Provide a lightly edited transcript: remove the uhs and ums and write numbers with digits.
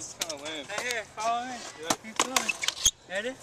That was kind of lame. Hey, here, follow me. Yeah. Keep going. Ready?